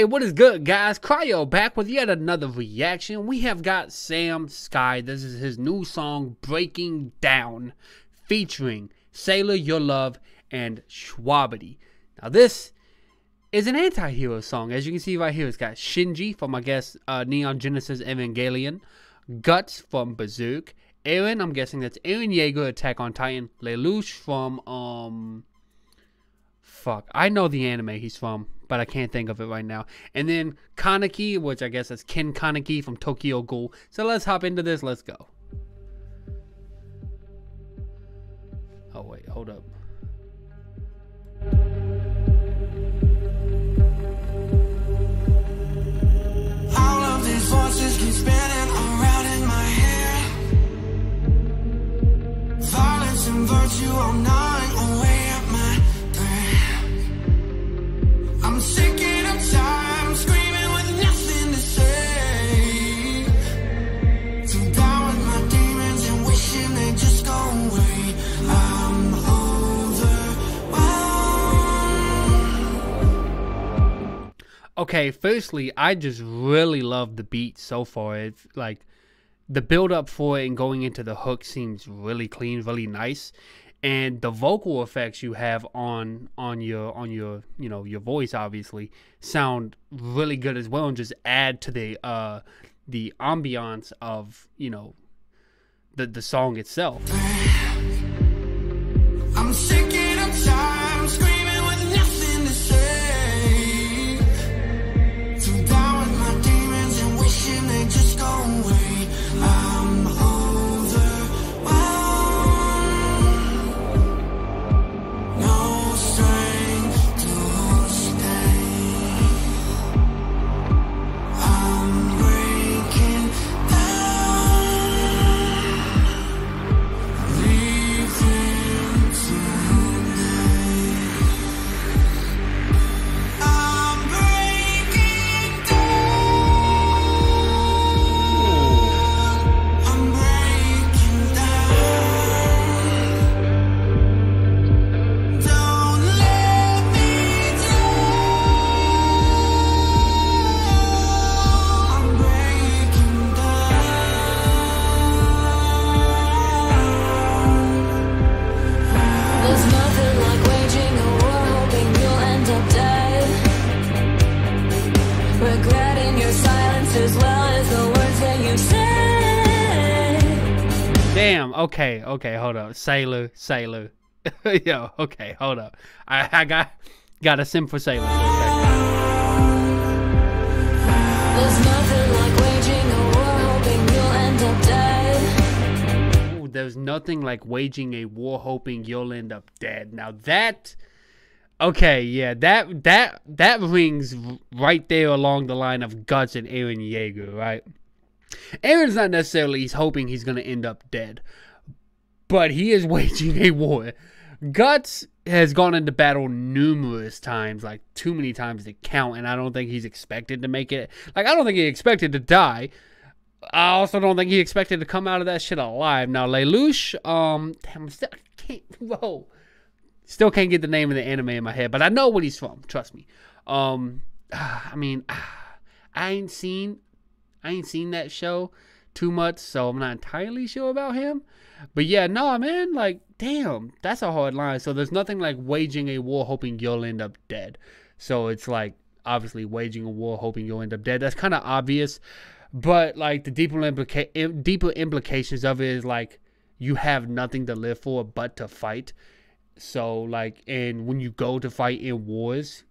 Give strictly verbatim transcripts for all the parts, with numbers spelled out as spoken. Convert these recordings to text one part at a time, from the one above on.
Hey, what is good, guys? Cryo back with yet another reaction. We have got Sam Sky. This is his new song, Breaking Down, featuring Sailor Your Love and Shwabadi. Now, this is an anti-hero song. As you can see right here, it's got Shinji from, I guess, uh, Neon Genesis Evangelion, Guts from Berserk, Eren, I'm guessing that's Eren Yeager, Attack on Titan, Lelouch from, um... fuck, I know the anime he's from, but I can't think of it right now. And then Kaneki, which I guess is Ken Kaneki from Tokyo Ghoul. So let's hop into this. Let's go. Oh wait, hold up. All of these voices keep spinning around in my head. Violence and virtue are gnawing away at my I'm sick of time, screaming with nothing to say. To die with my demons and wishing they'd just go away. I'm overwhelmed. Okay, firstly, I just really love the beat so far. It's like the build up for it and going into the hook seems really clean, really nice. And the vocal effects you have on on your on your you know your voice obviously sound really good as well, and just add to the uh the ambiance of you know the the song itself. I'm sick of time, screaming with nothing to say. To die with my demons and wishing they just go away. I'm damn, okay, okay, hold up. Sailor, Sailor. Yo, okay, hold up. I, I got got a sim for Sailor. For there's nothing like waging a war, hoping you'll end up dead. Ooh, there's nothing like waging a war, hoping you'll end up dead. Now that, okay, yeah, that that that rings right there along the line of Guts and Eren Yeager, right? Eren's not necessarily he's hoping he's going to end up dead, but he is waging a war. Guts has gone into battle numerous times, like too many times to count, and I don't think he's expected to make it. Like, I don't think he expected to die. I also don't think he expected to come out of that shit alive. Now, Lelouch, um, damn, I'm still, I can't, whoa. Still can't get the name of the anime in my head, but I know what he's from, trust me. Um, I mean, I ain't seen... I ain't seen that show too much, so I'm not entirely sure about him. But yeah, no, man, like, damn, that's a hard line. So there's nothing like waging a war hoping you'll end up dead. So it's like, obviously, waging a war hoping you'll end up dead. That's kind of obvious. But, like, the deeper, implica deeper implications of it is, like, you have nothing to live for but to fight. So, like, and when you go to fight in wars,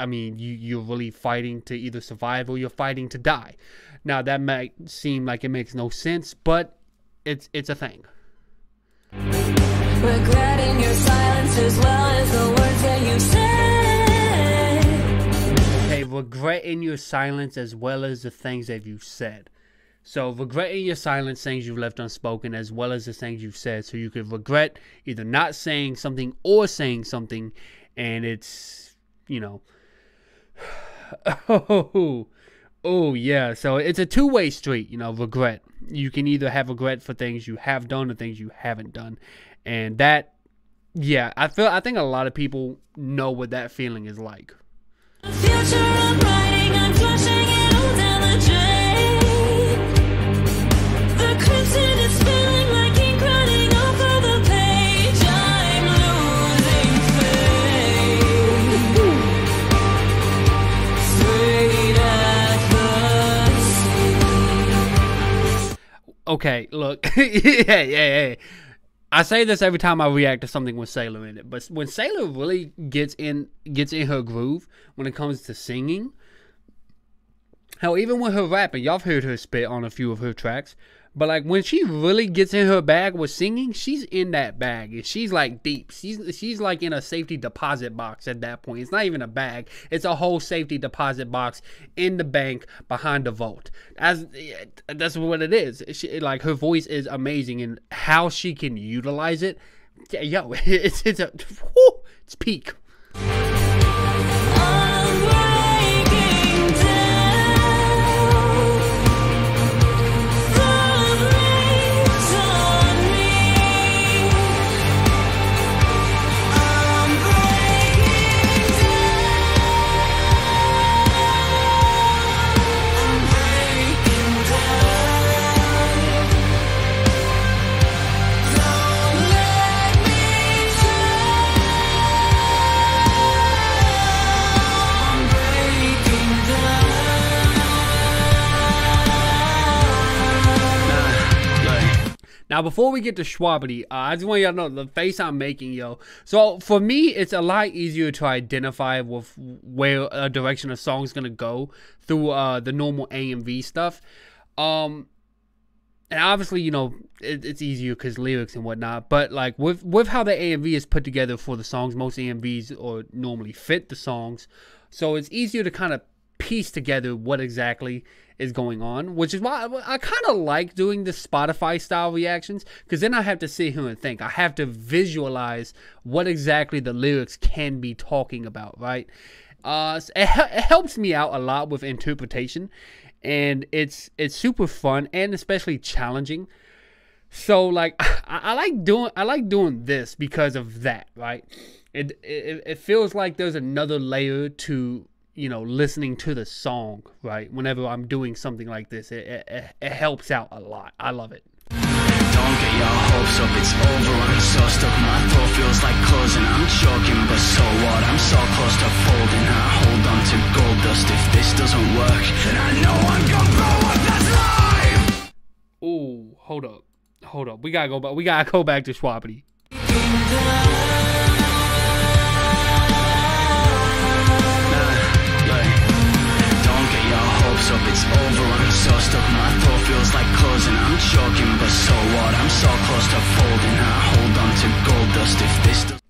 I mean, you, you're really fighting to either survive or you're fighting to die. Now, that might seem like it makes no sense, but it's it's a thing. Regretting your silence as well as the words that you said. Okay, regretting your silence as well as the things that you said. So, regretting your silence, things you've left unspoken, as well as the things you've said. So, you could regret either not saying something or saying something, and it's, you know... oh, oh yeah, so it's a two-way street, you know, regret. You can either have regret for things you have done or things you haven't done. And that, yeah, I feel I think a lot of people know what that feeling is like. The future of okay, look. hey, hey, hey. I say this every time I react to something with Sailor in it, but when Sailor really gets in gets in her groove when it comes to singing, hell, even with her rapping, y'all have heard her spit on a few of her tracks, but like when she really gets in her bag with singing, she's in that bag. She's like deep. She's she's like in a safety deposit box at that point. It's not even a bag. It's a whole safety deposit box in the bank behind the vault. As that's what it is. She, like her voice is amazing, and how she can utilize it, yo, it's it's a whoo, it's peak. Now, before we get to Shwabadi, uh, I just want y'all to know the face I'm making, yo. So, for me, it's a lot easier to identify with where a direction a song's gonna go through uh, the normal A M V stuff. Um, and obviously, you know, it, it's easier because lyrics and whatnot. But, like, with, with how the A M V is put together for the songs, most A M Vs or normally fit the songs. So, it's easier to kind of piece together what exactly is going on, which is why I, I kind of like doing the Spotify style reactions, because then I have to sit here and think. I have to visualize what exactly the lyrics can be talking about, right? Uh, so it, it helps me out a lot with interpretation, and it's it's super fun and especially challenging. So like I, I like doing I like doing this because of that, right? It it, it feels like there's another layer to, you know, listening to the song, right? Whenever I'm doing something like this, it, it, it helps out a lot. I love it. Don't get your hopes up, it's over, I'm so stuck. My throat feels like closing, I'm choking, but so what? I'm so close to folding, I hold on to gold dust. If this doesn't work, then I know I'm gonna blow up, that's life! Ooh, hold up, hold up. We gotta go back, we gotta go back to Shwabadi. Up, it's over, I'm so stuck, my throat feels like closing, I'm choking, but so what, I'm so close to folding, I hold on to gold dust, if this does...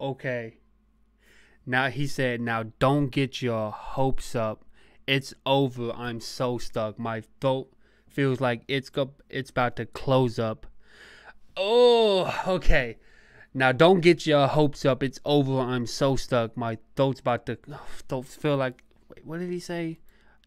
Okay, now he said, now don't get your hopes up, it's over, I'm so stuck, my throat feels like it's go it's about to close up. Oh, okay, now don't get your hopes up, it's over, I'm so stuck, my throat's about to, oh, throat feel like, wait, what did he say?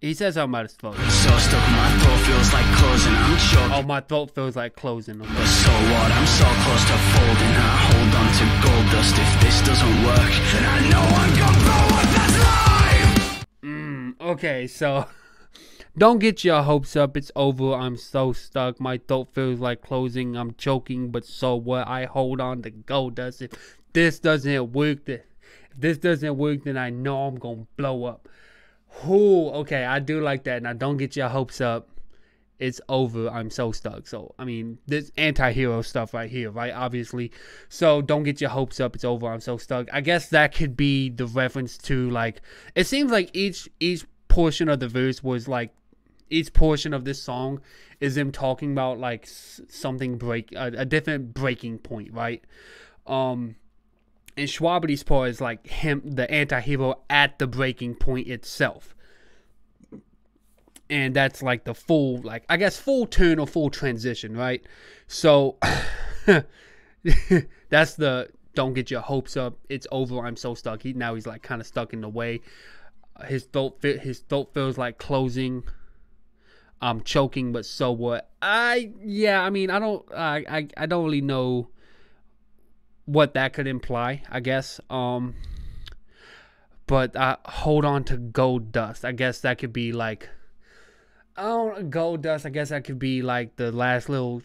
He says something about his throat. So stuck, my throat feels like closing, I'm choking. Oh, my throat feels like closing. Okay. So what, I'm so close to folding, I hold on to gold dust. If this doesn't work, then I know I'm gonna blow up, that's life! Mm, okay, so... Don't get your hopes up, it's over, I'm so stuck. My throat feels like closing, I'm choking, but so what, I hold on to gold dust. If this doesn't work, then, if this doesn't work, then I know I'm gonna blow up. Ooh, okay, I do like that. Now, don't get your hopes up. It's over. I'm so stuck. So, I mean, this anti-hero stuff right here, right? Obviously. So, don't get your hopes up. It's over. I'm so stuck. I guess that could be the reference to, like, it seems like each each portion of the verse was, like, each portion of this song is them talking about, like, something break, a, a different breaking point, right? Um... And Shwabadi's part is like him, the anti-hero at the breaking point itself. And that's like the full, like, I guess full turn or full transition, right? So, that's the, don't get your hopes up. It's over, I'm so stuck. He, now he's like kind of stuck in the way. His throat, his throat feels like closing. I'm choking, but so what? I, yeah, I mean, I don't, I, I, I don't really know what that could imply, I guess. Um, but I hold on to gold dust. I guess that could be like, oh, gold dust. I guess that could be like the last little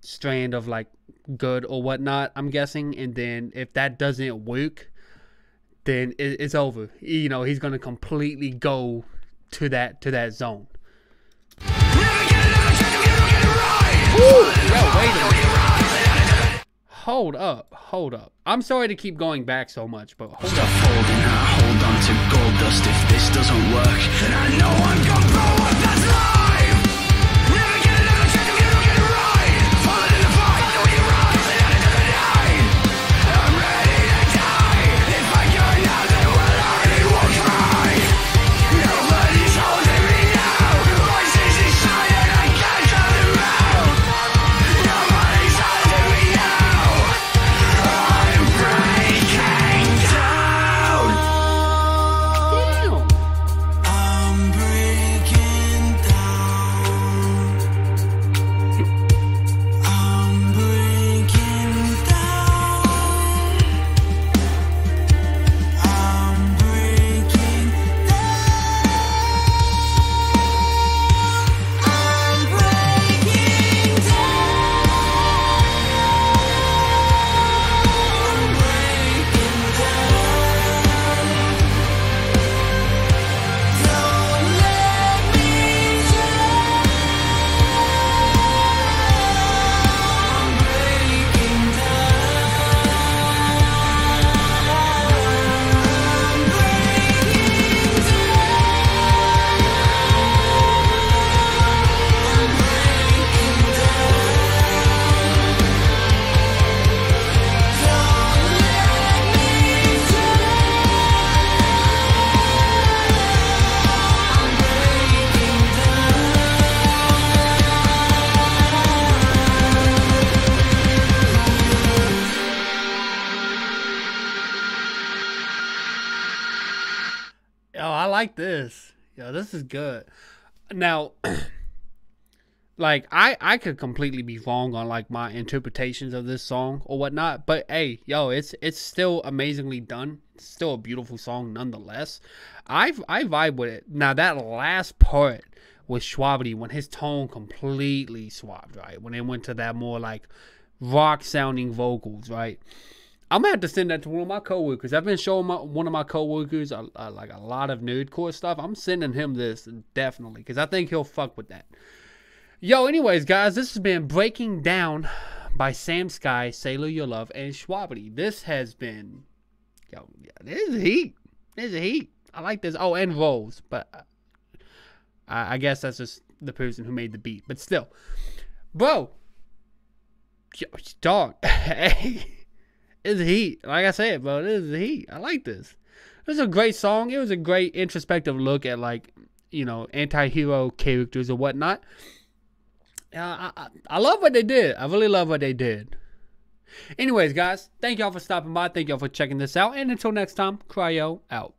strand of like good or whatnot, I'm guessing. And then if that doesn't work, then it, it's over. You know, he's gonna completely go to that to that zone. Never get it, never get it, never get it right. hold up, hold up. I'm sorry to keep going back so much, but hold up. Hold on to gold dust. If this doesn't work, then I know I'm gonna blow up that life. Never get another chance if you don't get it right. Falling in the fight, the way you rise, and out into the night. I'm ready to die. If I go now, then we'll already walk right. Nobody's holding me now. The voices inside and I can't turn around. Nobody's holding me now. I'm breaking down. I'm breaking down. I'm breaking down. I'm breaking down. I'm breaking down. I'm breaking down. Don't let me drown. I'm breaking down. I'm breaking down. I'm breaking down. Don't let me drown. I'm breaking down. Yo, I like this. Yo, this is good. Now, like, I, I could completely be wrong on, like, my interpretations of this song or whatnot. But, hey, yo, it's it's still amazingly done. It's still a beautiful song nonetheless. I, I vibe with it. Now, that last part was Shwabadi when his tone completely swapped, right? When it went to that more, like, rock-sounding vocals, right? I'm gonna have to send that to one of my coworkers. I've been showing my, one of my coworkers uh, uh, like a lot of nerdcore stuff. I'm sending him this definitely because I think he'll fuck with that. Yo, anyways, guys, this has been Breaking Down by Sam Sky, Sailor Your Love, and Shwabadi. This has been, yo, this is heat. This is heat. I like this. Oh, and Rolls, but uh, I, I guess that's just the person who made the beat. But still, bro, yo, dog, hey. It's heat. Like I said, bro, this is heat. I like this. This is a great song. It was a great introspective look at, like, you know, anti-hero characters or whatnot. Uh, I, I, I love what they did. I really love what they did. Anyways, guys, thank y'all for stopping by. Thank y'all for checking this out. And until next time, Cryo out.